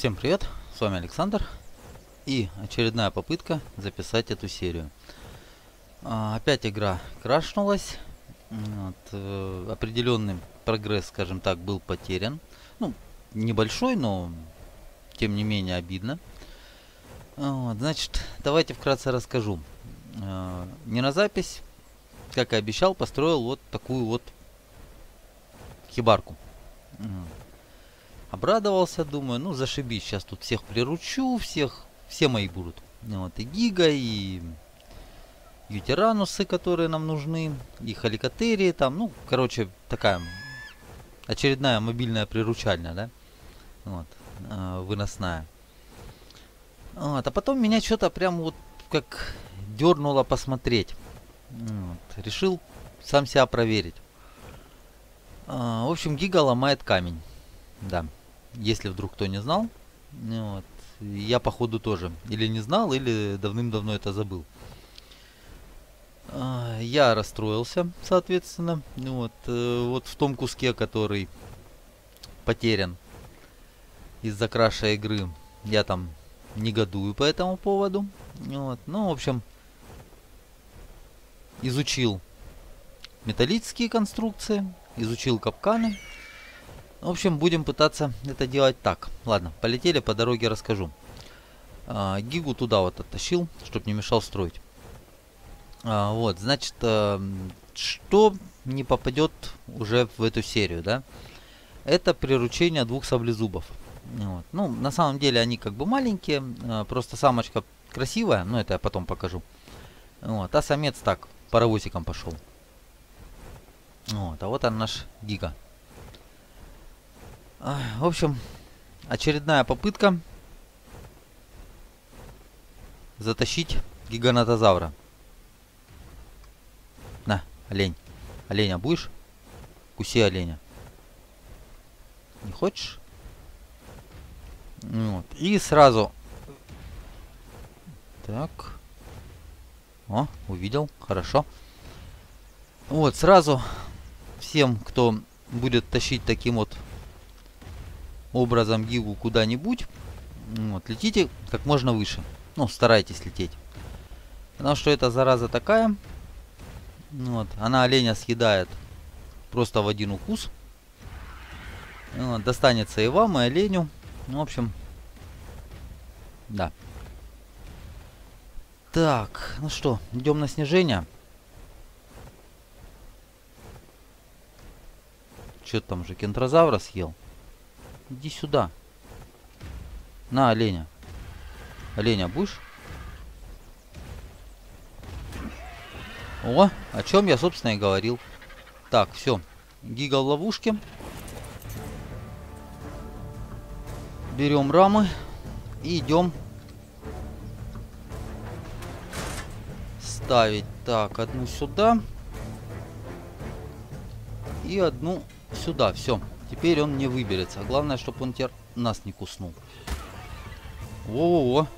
Всем привет, с вами Александр и очередная попытка записать эту серию. Опять игра крашнулась, определенный прогресс, скажем так, был потерян. Ну, небольшой, но тем не менее обидно. Значит, давайте вкратце расскажу. Не на запись, как и обещал, построил вот такую вот хибарку. Обрадовался, думаю, ну зашибись, сейчас тут всех приручу, все мои будут. Вот и Гига, и Ютиранусы, которые нам нужны, и Халикотерии там, ну, короче, такая очередная мобильная приручальная, да, вот, выносная. Вот, а потом меня что-то прям вот как дернуло посмотреть. Вот, решил сам себя проверить. В общем, Гига ломает камень. Да, если вдруг кто не знал, вот, я походу тоже или не знал, или давным-давно это забыл. Я расстроился, соответственно, вот в том куске, который потерян из-за краша игры, я там негодую по этому поводу. Вот, ну, в общем, изучил металлические конструкции, изучил капканы. В общем, будем пытаться это делать так. Ладно, полетели, по дороге расскажу. Гигу туда вот оттащил, чтобы не мешал строить. Вот, значит, что не попадет уже в эту серию, да? Это приручение двух саблезубов. Вот. Ну, на самом деле они как бы маленькие, просто самочка красивая, но это я потом покажу. Вот, а самец так, паровозиком пошел. Вот, а вот он наш Гига. В общем, очередная попытка затащить гиганотозавра. На, олень. Оленя будешь? Куси оленя. Не хочешь? Вот. И сразу. Так. О, увидел. Хорошо. Вот, сразу всем, кто будет тащить таким вот образом Гигу куда-нибудь, вот, летите как можно выше. Ну, старайтесь лететь. Потому что эта зараза такая. Вот, она оленя съедает просто в один укус. Вот, достанется и вам, и оленю. Ну, в общем, да. Так, ну что, идем на снижение. Что там же, кентрозавра съел? Иди сюда. На, оленя. Оленя будешь? О, о чем я, собственно, и говорил. Так, все. Гига в ловушке. Берем рамы и идем ставить. Так, одну сюда. И одну сюда. Все. Теперь он не выберется. Главное, чтобы он теперь нас не куснул. Во-во-во.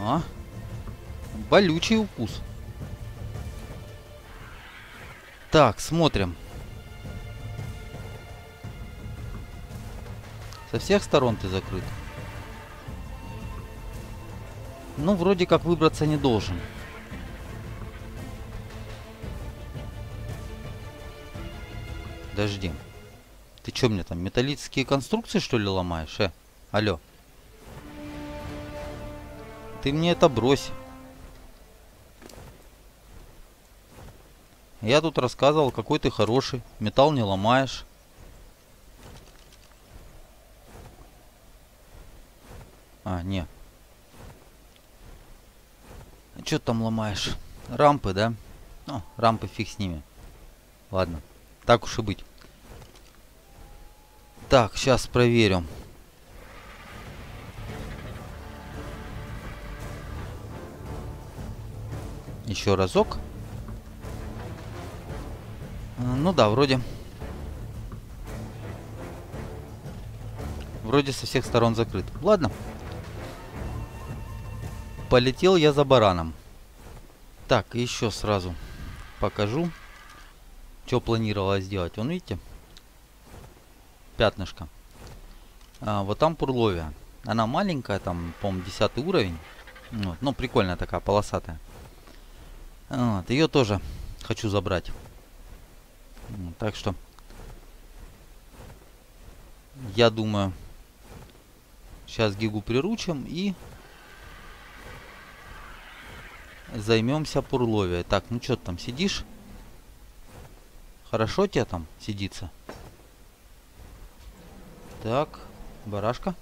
А. Болючий укус. Так, смотрим. Со всех сторон ты закрыт. Ну, вроде как выбраться не должен. Подожди. Ты чё мне там, металлические конструкции, что ли, ломаешь? Алло. Ты мне это брось. Я тут рассказывал, какой ты хороший. Металл не ломаешь. А, не. Чё ты там ломаешь? Рампы, да? Ну, рампы фиг с ними. Ладно. Так уж и быть. Так, сейчас проверим. Еще разок. Ну да, вроде. Вроде со всех сторон закрыт. Ладно. Полетел я за бараном. Так, еще сразу покажу, что планировала сделать. Вон, видите? Пятнышко. Вот там пурловия. Она маленькая, там, по-моему, 10 уровень. Вот. Ну, прикольная такая, полосатая. Вот. Ее тоже хочу забрать. Так что, я думаю, сейчас Гигу приручим и займемся пурловией. Так, ну что ты там сидишь? Хорошо тебе там сидится? Так, барашка.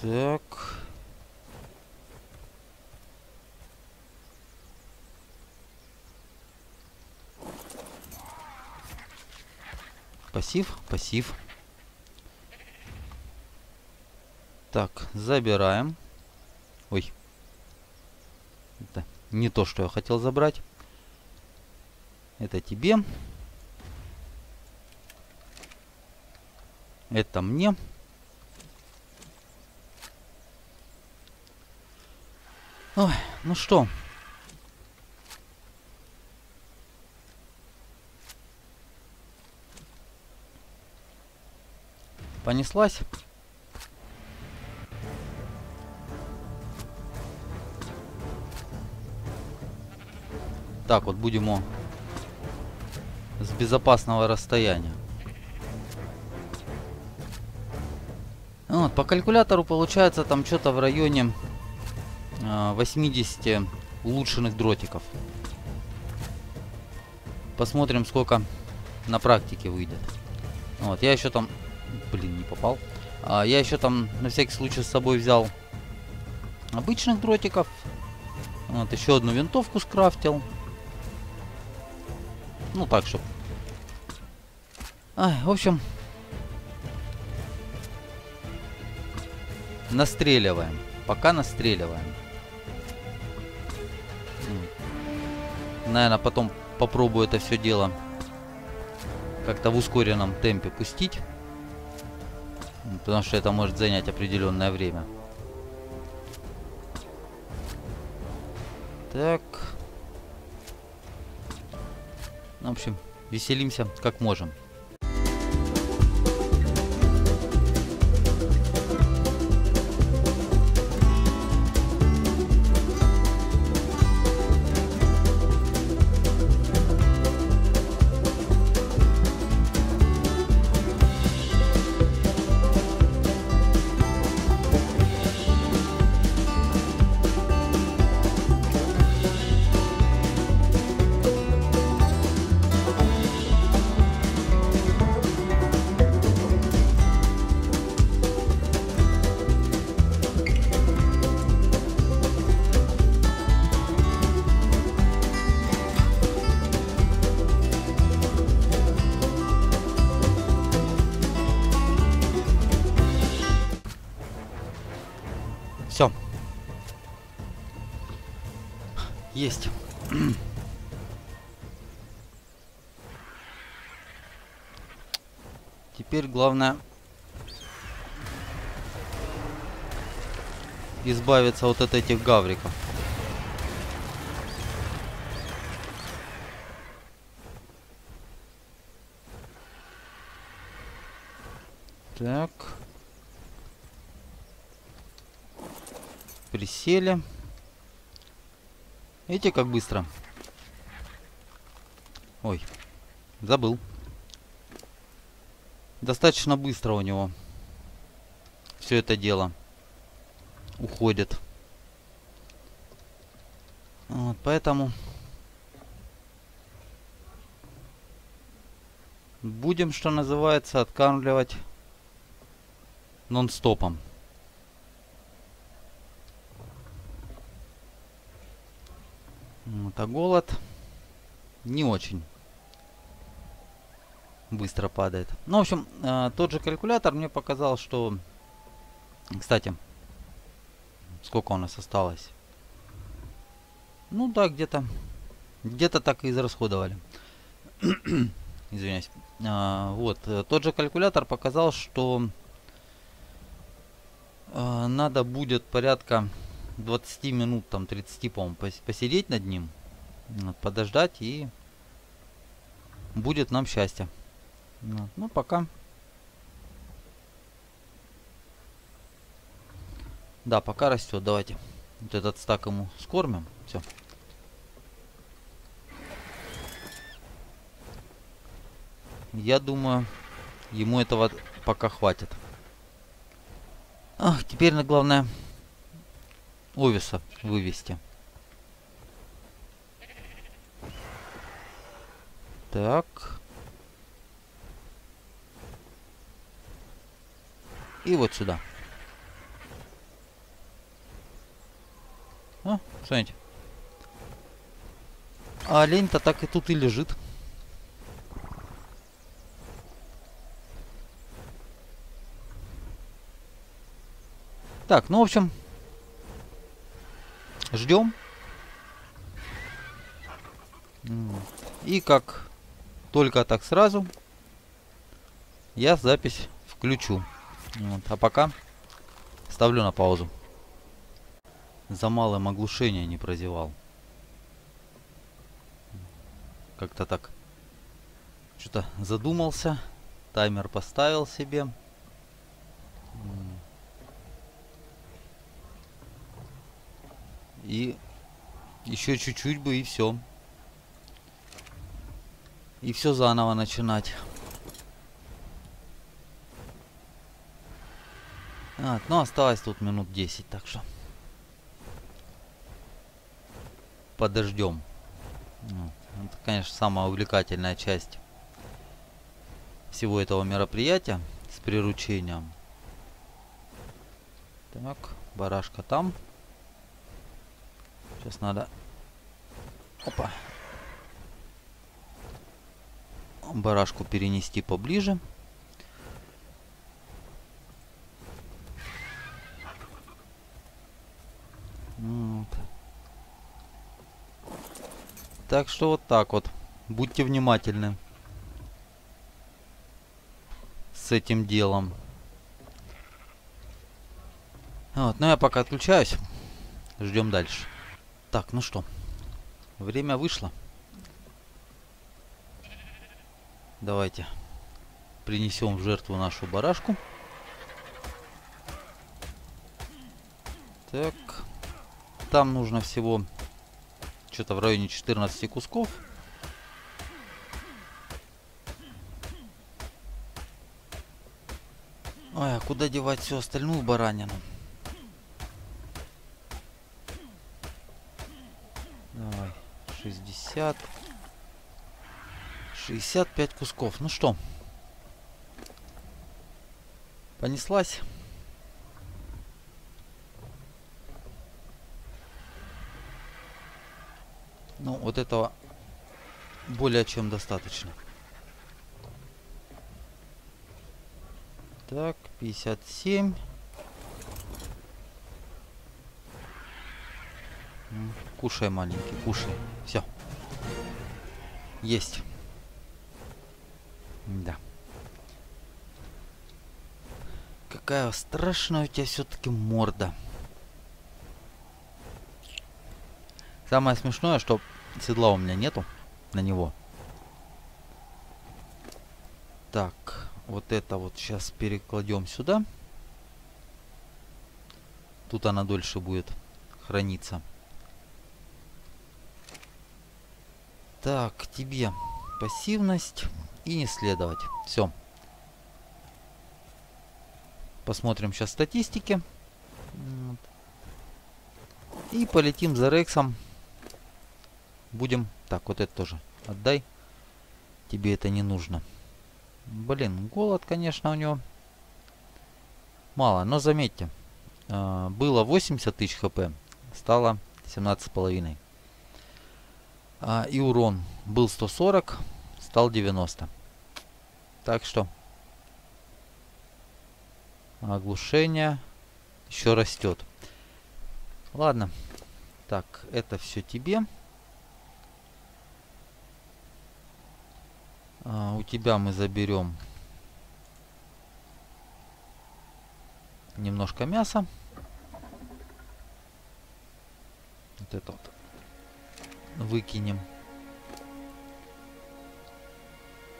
Так. Пассив, пассив. Так, забираем. Ой. Это не то, что я хотел забрать. Это тебе. Это мне. Ой, ну что? Понеслась. Так, вот будем его с безопасного расстояния. Вот, по калькулятору получается там что-то в районе 80 улучшенных дротиков. Посмотрим, сколько на практике выйдет. Вот, я еще там... Блин, не попал. Я еще там на всякий случай с собой взял обычных дротиков. Вот, еще одну винтовку скрафтил. Ну, так, чтоб... Ай, в общем... Настреливаем. Пока настреливаем. Наверное, потом попробую это все дело как-то в ускоренном темпе пустить. Потому что это может занять определенное время. Так. В общем, веселимся как можем. Есть. Теперь главное избавиться вот от этих гавриков. Так. Присели. Видите, как быстро? Ой, забыл. Достаточно быстро у него все это дело уходит. Вот, поэтому будем, что называется, откармливать нон-стопом. Это голод не очень быстро падает. Ну, в общем, тот же калькулятор мне показал, что... Кстати, сколько у нас осталось? Ну да, где-то. Где-то так и израсходовали. Извиняюсь. Вот, тот же калькулятор показал, что надо будет порядка 20 минут, там 30, по-моему, посидеть над ним, подождать и будет нам счастье. Ну, пока. Да, пока растет. Давайте вот этот стак ему скормим. Все. Я думаю, ему этого пока хватит. Ах, теперь на главное овеса вывести. Так. И вот сюда. А, смотрите. А олень-то так и тут и лежит. Так, ну в общем, ждем. И как только так сразу я запись включу. Вот. А пока ставлю на паузу. За малым оглушение не прозевал. Как-то так. Что-то задумался. Таймер поставил себе. И еще чуть-чуть бы, и все. И все заново начинать. А, ну, осталось тут минут 10, так что подождем. Это, конечно, самая увлекательная часть всего этого мероприятия с приручением. Так, барашка там. Сейчас надо... Опа. Барашку перенести поближе. Вот. Так что вот так вот. Будьте внимательны с этим делом. Вот, ну я пока отключаюсь. Ждем дальше. Так, ну что, время вышло. Давайте принесем в жертву нашу барашку. Так, там нужно всего что-то в районе 14 кусков. Ой, а куда девать всю остальную баранину? Давай, 60. 65 кусков. Ну что? Понеслась. Ну, вот этого более чем достаточно. Так, 57. Кушай, маленький, кушай. Все. Есть. Да. Какая страшная у тебя все-таки морда. Самое смешное, что седла у меня нету на него. Так, вот это вот сейчас перекладем сюда. Тут она дольше будет храниться. Так, тебе пассивность и не следовать. Все. Посмотрим сейчас статистики. Вот. И полетим за Рексом. Будем... Так, вот это тоже отдай. Тебе это не нужно. Блин, голод, конечно, у него мало. Но заметьте, было 80 тысяч хп, стало 17,5. И урон был 140, стал 90. Так что оглушение еще растет. Ладно. Так, это все тебе. У тебя мы заберем немножко мяса. Вот это вот выкинем.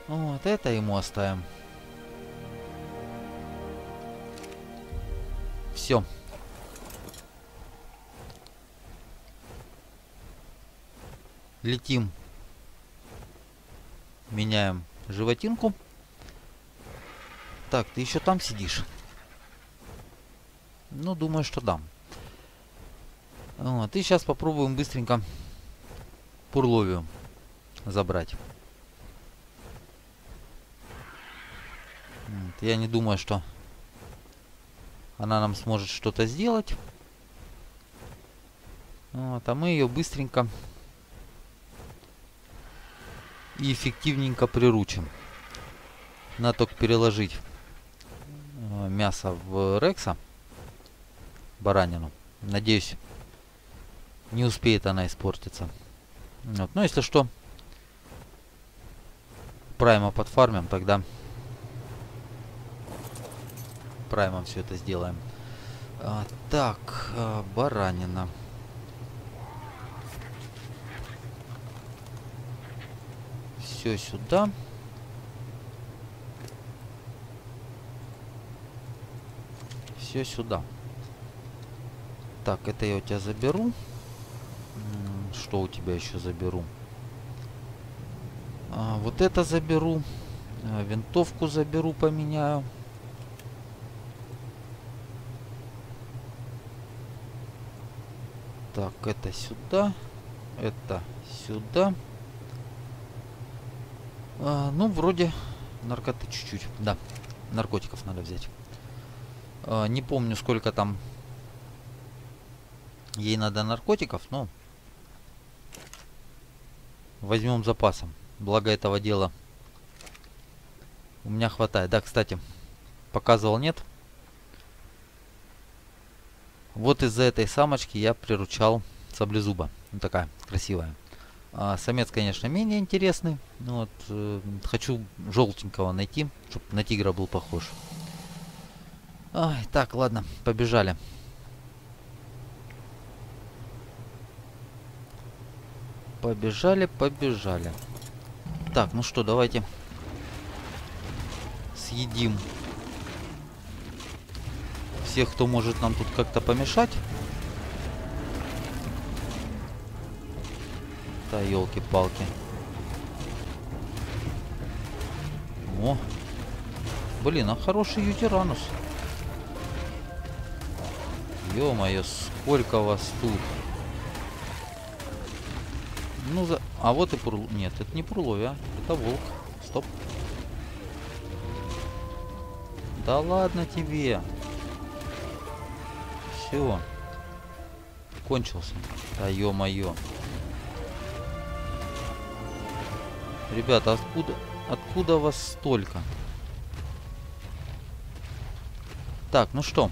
Вот это ему оставим. Все. Летим. Меняем животинку. Так, ты еще там сидишь? Ну, думаю, что да. Вот, и сейчас попробуем быстренько Пурловию забрать. Вот, я не думаю, что она нам сможет что-то сделать. Вот, а мы ее быстренько и эффективненько приручим. Надо только переложить мясо в Рекса. Баранину. Надеюсь, не успеет она испортиться. Вот. Но если что, прайма подфармим, тогда праймом все это сделаем. Так, баранина. Все сюда. Все сюда. Так, это я у тебя заберу. Что у тебя еще заберу? Вот это заберу. Винтовку заберу, поменяю. Так, это сюда. Это сюда. Ну, вроде наркоты чуть-чуть. Да, наркотиков надо взять. Не помню, сколько там ей надо наркотиков, но возьмем запасом. Благо этого дела у меня хватает. Да, кстати, показывал, нет. Вот из-за этой самочки я приручал саблезуба. Ну, такая красивая. Самец, конечно, менее интересный. Вот, хочу желтенького найти, чтобы на тигра был похож. Ай, так, ладно, побежали. Побежали, побежали. Так, ну что, давайте съедим всех, кто может нам тут как-то помешать. Да, елки-палки. О, блин, а хороший ютиранус. Ё-моё, сколько вас тут. Ну, за... А вот и Пурловия. Нет, это не Пурловия, это волк. Стоп. Да ладно тебе. Все. Кончился. Да ё-моё. Ребята, откуда вас столько? Так, ну что?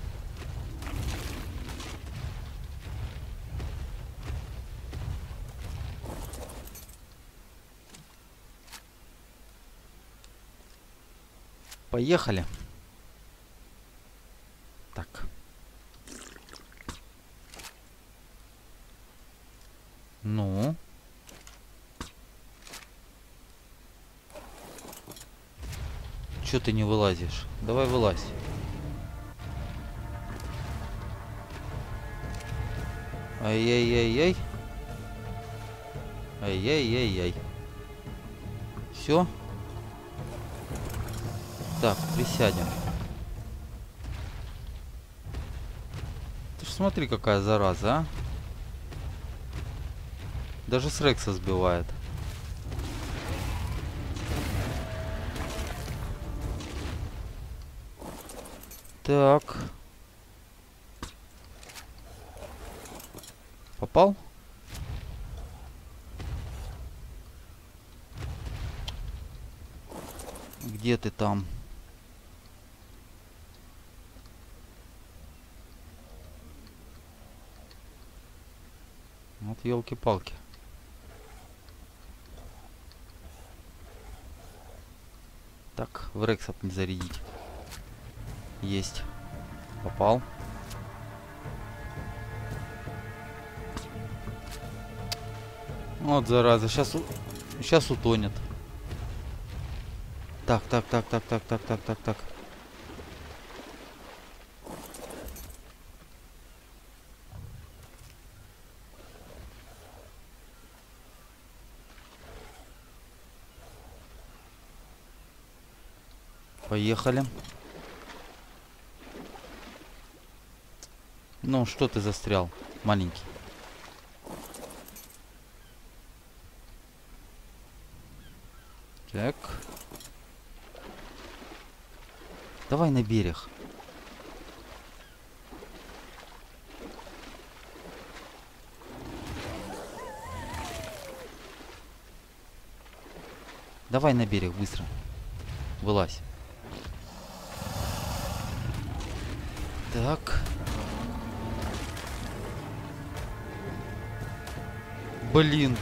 Поехали. Так. Ну. Чё ты не вылазишь? Давай вылазь. Ай-яй-яй-яй. Ай-яй-яй-яй. Всё. Так, присядем. Ты ж смотри, какая зараза, а. Даже с Рекса сбивает. Так. Попал? Где ты там? Вот елки-палки. Так, в Рекса не зарядить. Есть. Попал. Вот зараза. Сейчас утонет. Так. Поехали. Ну, что ты застрял, маленький? Так. Давай на берег. Давай на берег, быстро. Вылазь. Так. Блин.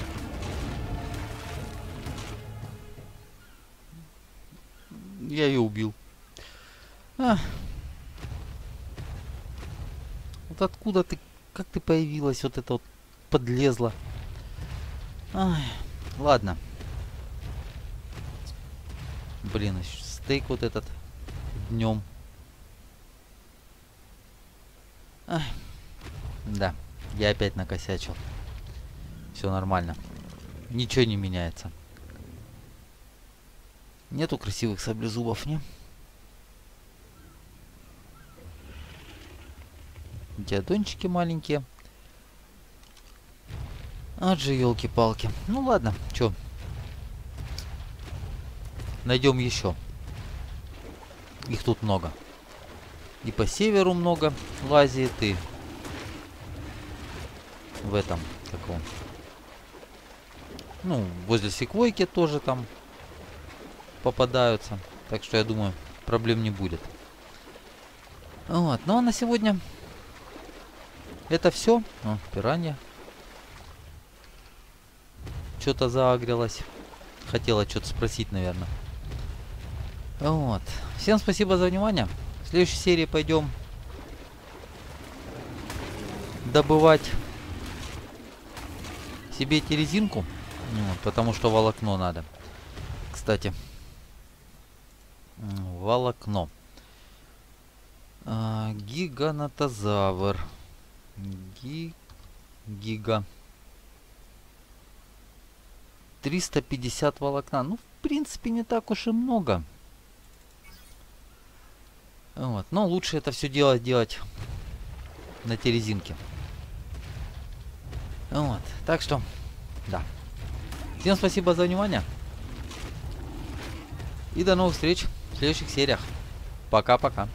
Я ее убил. А. Вот откуда ты, как ты появилась, вот это вот подлезла. Ай, ладно. Блин, стейк вот этот днем. Ай. Да, я опять накосячил. Все нормально. Ничего не меняется. Нету красивых саблезубов, не? Диадончики маленькие. От же, елки-палки. Ну ладно, чё. Найдем еще. Их тут много. И по северу много лазит, и в этом каком. Ну, возле секвойки тоже там попадаются. Так что я думаю, проблем не будет. Вот, ну а на сегодня это все. О, пиранья. Что-то заагрилась. Хотела что-то спросить, наверное. Вот. Всем спасибо за внимание. В следующей серии пойдем добывать себе резинку. Вот, потому что волокно надо. Кстати, волокно. Гиганотозавр. Гига. 350 волокна. Ну, в принципе, не так уж и много. Вот. Но лучше это все дело делать на терезинке. Вот. Так что, да. Всем спасибо за внимание. И до новых встреч в следующих сериях. Пока-пока.